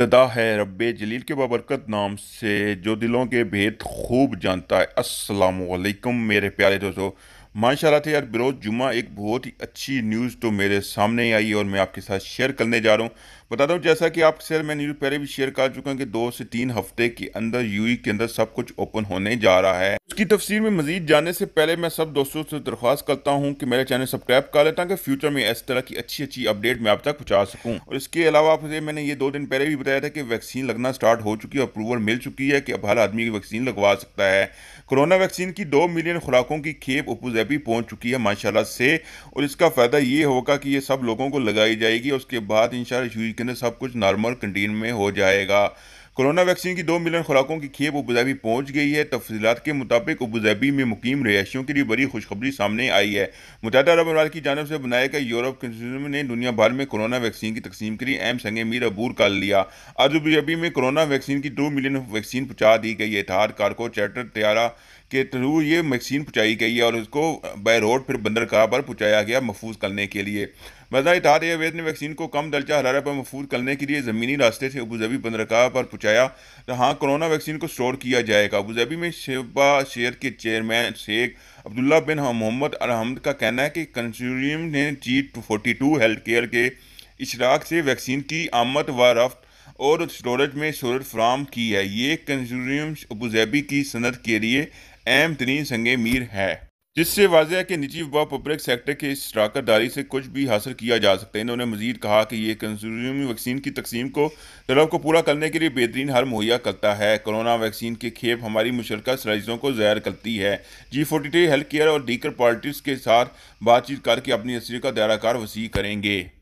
इब्तिदा है रब जलील के बाबरकत नाम से जो दिलों के भेद खूब जानता है। अस्सलाम वालेकुम मेरे प्यारे दोस्तों, माशाल्लाह थे यार बरोज़ जुमा एक बहुत ही अच्छी न्यूज़ तो मेरे सामने आई और मैं आपके साथ शेयर करने जा रहा हूँ। बताता हूँ जैसा कि आपके सर मैं न्यूज़ पहले भी शेयर कर चुका हूँ कि 2 से 3 हफ्ते के अंदर यूएई के अंदर सब कुछ ओपन होने जा रहा है। उसकी तफसीर में मज़ीद जाने से पहले मैं सब दोस्तों से दरख्वास्त करता हूँ कि मेरा चैनल सब्सक्राइब कर लें ताकि फ्यूचर में इस तरह की अच्छी अच्छी अपडेट मैं आप तक पहुँचा सकूँ। और इसके अलावा आपसे मैंने ये 2 दिन पहले भी बताया था कि वैक्सीन लगना स्टार्ट हो चुकी है, अप्रूवल मिल चुकी है कि अब हर आदमी की वैक्सीन लगवा सकता है। कोरोना वैक्सीन की 2 मिलियन खुराकों की खेप अबूधाबी पहुँच चुकी है माशाल्लाह से, और इसका फ़ायदा ये होगा कि ये सब लोगों को लगाई जाएगी और उसके बाद इंशाल्लाह सब कुछ नॉर्मल कंटेन में हो जाएगा। कोरोना वैक्सीन की 2 मिलियन खुराकों की खेप अबूधाबी पहुंच गई है। तफसीलात के मुताबिक अबूधाबी में मुकीम रिहायशियों के लिए बड़ी खुशखबरी सामने आई है। मुत्तहिदा अरब अमीरात की जानिब से बनाया गया यूरोप कंसोर्टियम ने दुनिया भर में कोरोना वैक्सीन की तकसीम के लिए अहम संग-ए-मीर अबूर कर लिया। अबूधाबी में कोरोना वैक्सीन की 2 मिलियन वैक्सीन पहुँचा दी गई है। इतिहाद कारको चार्टर तैयारा के थ्रू ये वैक्सीन पहुँचाई गई है और उसको बाय रोड फिर बंदरगाह पर पहुँचाया गया महफूज करने के लिए। वज़ारत इत्तेहाद एयरवेज़ ने वैक्सीन को कम दर्जा हरारत पर महफूज करने के लिए ज़मीनी रास्ते से अबूधाबी बंदरगाह पर पहुँचाया, जहाँ कोरोना वैक्सीन को स्टोर किया जाएगा। अबूधाबी में शेबा शेयर के chairman Sheikh Abdullah bin Mohammed Al Ahmed का कहना है कि कंसोर्टियम ने G42 हेल्थकेयर के इशराक से वैक्सीन की आमद व रफ्त और स्टोरेज में सहूलत फराहम की है। ये कंसोर्टियम अबूधाबी की सनत के लिए अहम तरीन संग-ए-मीर है, जिससे वाजह है कि निजी व पब्लिक सेक्टर के इस शराकतदारी से कुछ भी हासिल किया जा सकता है। इन्होंने मजीद कहा कि ये कंसोर्टियम वैक्सीन की तकसीम को तलब को पूरा करने के लिए बेहतरीन हल मुहैया करता है। कोरोना वैक्सीन की खेप हमारी मुशतरका सलाहियतों को ज़ाहिर करती है। G42 हेल्थ केयर और दीगर पार्टीज़ के साथ बातचीत करके अपनी असर का दायरा कार वसी करेंगे।